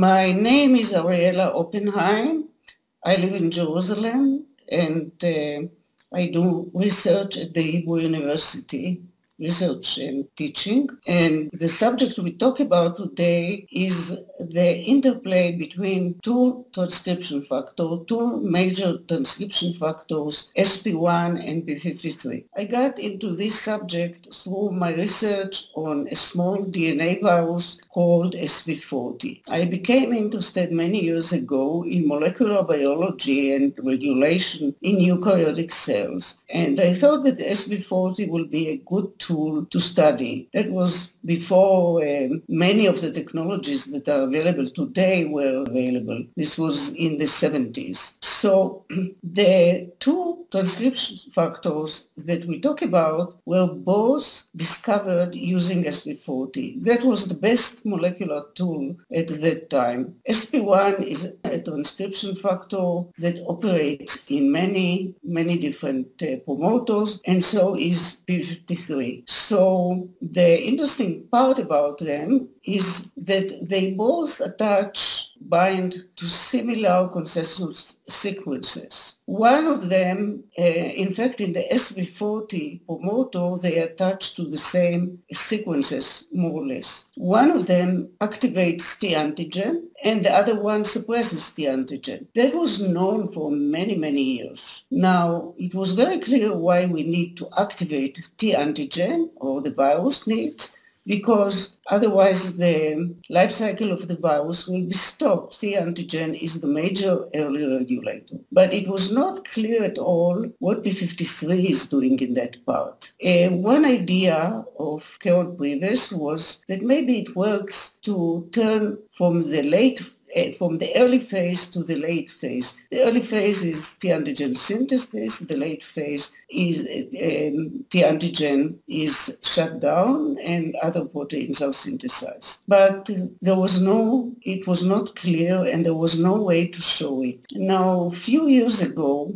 My name is Ariella Oppenheim. I live in Jerusalem, and I do research at the Hebrew University, research and teaching. And the subject we talk about today is the interplay between two transcription factors, two major transcription factors, SP1 and p53. I got into this subject through my research on a small DNA virus called SV40. I became interested many years ago in molecular biology and regulation in eukaryotic cells. And I thought that SV40 will be a good tool to study. That was before many of the technologies that are available today were available. This was in the 70s. So the two transcription factors that we talk about were both discovered using SV40. That was the best molecular tool at that time. SP1 is a transcription factor that operates in many, many different promoters, and so is p53. So the interesting part about them is that they both bind to similar consensus sequences. One of them, in fact, in the SV40 promoter, they attach to the same sequences, more or less. One of them activates T antigen, and the other one suppresses T antigen. That was known for many, many years. Now, it was very clear why we need to activate T antigen, or the virus needs, because otherwise the life cycle of the virus will be stopped. T antigen is the major early regulator. But it was not clear at all what p53 is doing in that part. One idea of Carol Prives was that maybe it works to turn from the early phase to the late phase. The early phase is T antigen synthesis, the late phase is T antigen is shut down and other proteins are synthesized. But it was not clear and there was no way to show it. Now, a few years ago,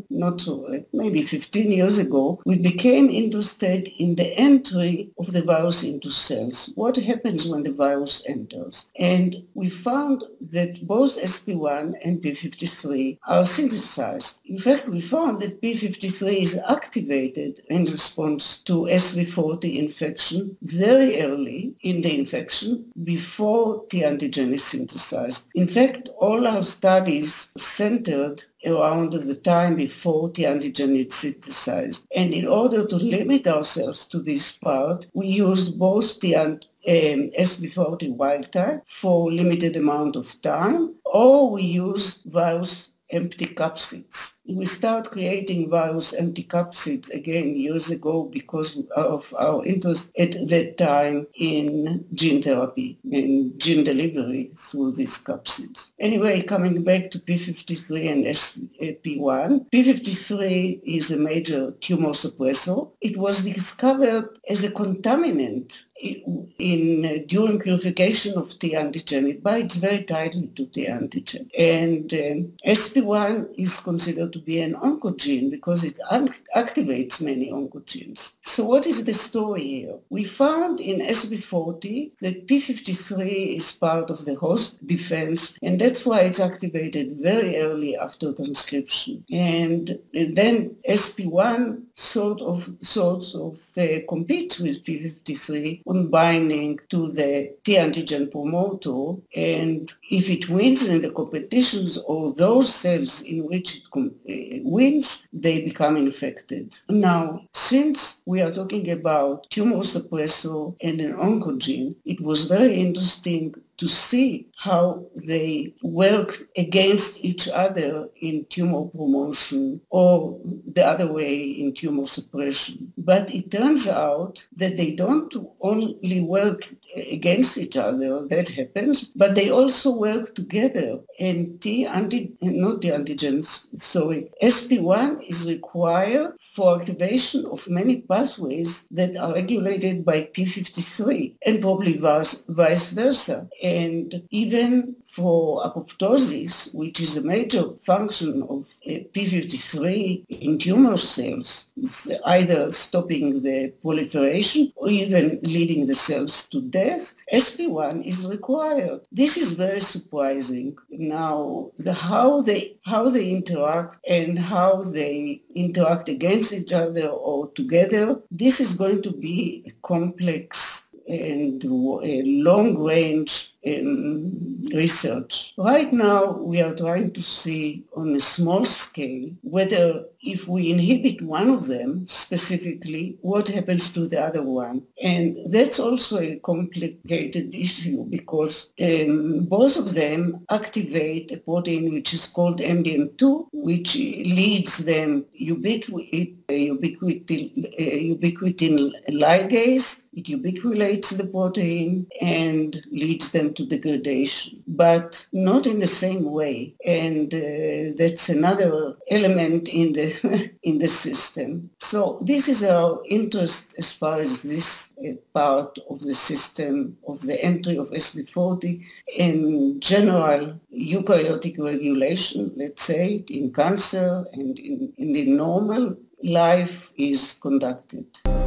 maybe 15 years ago, we became interested in the entry of the virus into cells. What happens when the virus enters? And we found that both SP1 and p53 are synthesized. In fact, we found that p53 is activated in response to SV40 infection very early in the infection before T antigen is synthesized. In fact, all our studies centered around the time before T antigen is synthesized. And in order to limit ourselves to this part, we used both the SV40 wild type for limited amount of time, or we use virus empty capsids. We start creating virus empty capsids again years ago because of our interest at that time in gene therapy and gene delivery through these capsids. Anyway, coming back to p53 and SP1, p53 is a major tumor suppressor. It was discovered as a contaminant during purification of T antigen. It binds very tightly to T antigen. And SP1 is considered to be an oncogene because it activates many oncogenes. So what is the story here? We found in SV40 that p53 is part of the host defense, and that's why it's activated very early after transcription. And then SP1 sort of competes with p53 on binding to the T antigen promoter, and if it wins in the competitions or those cells in which it wins, they become infected. Now, since we are talking about tumor suppressor and an oncogene, it was very interesting to see how they work against each other in tumor promotion or the other way in tumor suppression. But it turns out that they don't only work against each other, that happens, but they also work together. And SP1 is required for activation of many pathways that are regulated by p53 and probably vice versa. And even for apoptosis, which is a major function of p53 in tumor cells, it's either stopping the proliferation or even leading the cells to death, SP1 is required. This is very surprising. Now, how they interact and how they interact against each other or together, this is going to be a complex and long-range research. Right now, we are trying to see on a small scale whether if we inhibit one of them specifically, what happens to the other one. And that's also a complicated issue because both of them activate a protein which is called MDM2, which leads them ubiquitin ligase. It ubiquilates the protein and leads them to degradation, but not in the same way. And that's another element in the system. So this is our interest as far as this part of the system of the entry of SV40 in general eukaryotic regulation, let's say, in cancer and in the normal life is conducted.